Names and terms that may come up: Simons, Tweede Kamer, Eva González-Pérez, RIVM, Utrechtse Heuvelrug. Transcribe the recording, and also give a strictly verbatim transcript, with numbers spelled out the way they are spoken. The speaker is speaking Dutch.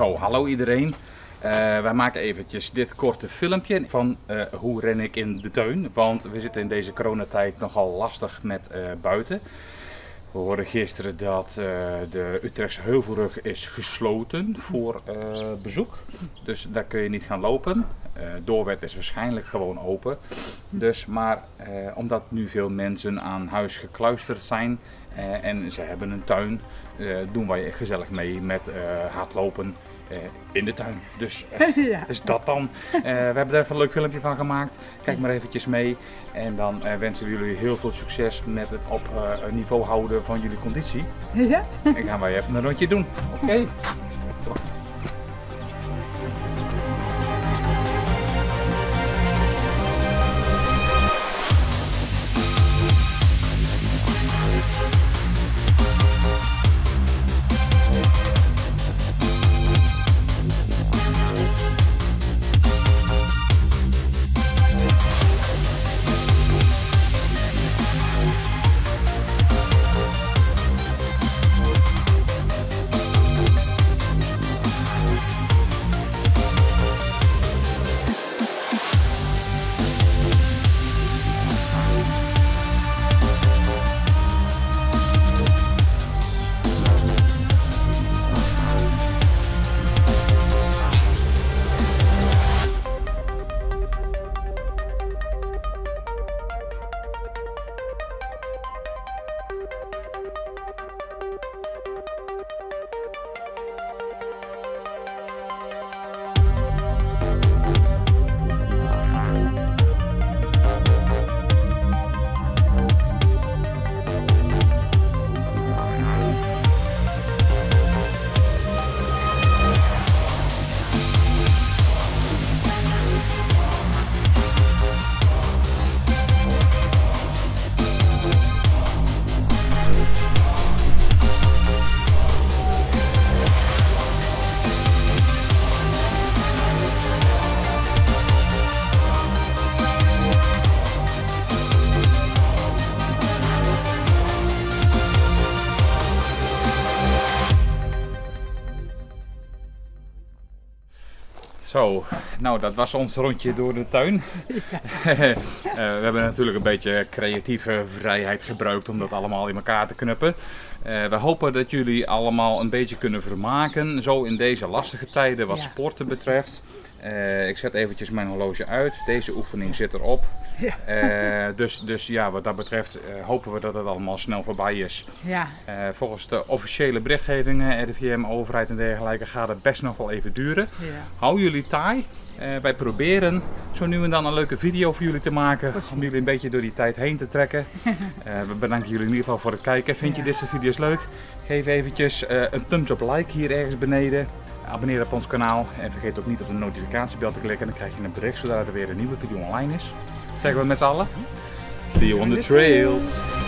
Zo, hallo iedereen. Uh, wij maken eventjes dit korte filmpje van uh, hoe ren ik in de tuin. Want we zitten in deze coronatijd nogal lastig met uh, buiten. We hoorden gisteren dat uh, de Utrechtse Heuvelrug is gesloten voor uh, bezoek. Dus daar kun je niet gaan lopen. Uh, Doorweg is waarschijnlijk gewoon open. Dus, maar uh, omdat nu veel mensen aan huis gekluisterd zijn uh, en ze hebben een tuin, uh, doen wij gezellig mee met uh, hardlopen uh, in de tuin. Dus, uh, ja. Dus dat dan. Uh, we hebben er even een leuk filmpje van gemaakt. Kijk maar eventjes mee. En dan uh, wensen we jullie heel veel succes met het op uh, niveau houden van jullie conditie. Ja. En gaan wij even een rondje doen. Oké. Okay. Zo, nou dat was ons rondje door de tuin. Ja. uh, we hebben natuurlijk een beetje creatieve vrijheid gebruikt om dat allemaal in elkaar te knuppen. Uh, we hopen dat jullie allemaal een beetje kunnen vermaken, zo in deze lastige tijden wat ja. sporten betreft. Uh, ik zet eventjes mijn horloge uit, deze oefening zit erop. Ja. Uh, dus, dus ja, wat dat betreft uh, hopen we dat het allemaal snel voorbij is. Ja. Uh, volgens de officiële berichtgevingen, R I V M, overheid en dergelijke, gaat het best nog wel even duren. Ja. Hou jullie taai. Uh, wij proberen zo nu en dan een leuke video voor jullie te maken, om jullie een beetje door die tijd heen te trekken. Uh, we bedanken jullie in ieder geval voor het kijken. Vind je ja. dit soort video's leuk? Geef eventjes uh, een thumbs up like hier ergens beneden. Abonneer op ons kanaal en vergeet ook niet op de notificatiebel te klikken. Dan krijg je een bericht zodra er weer een nieuwe video online is. Zeggen we met z'n allen. See you on the trails.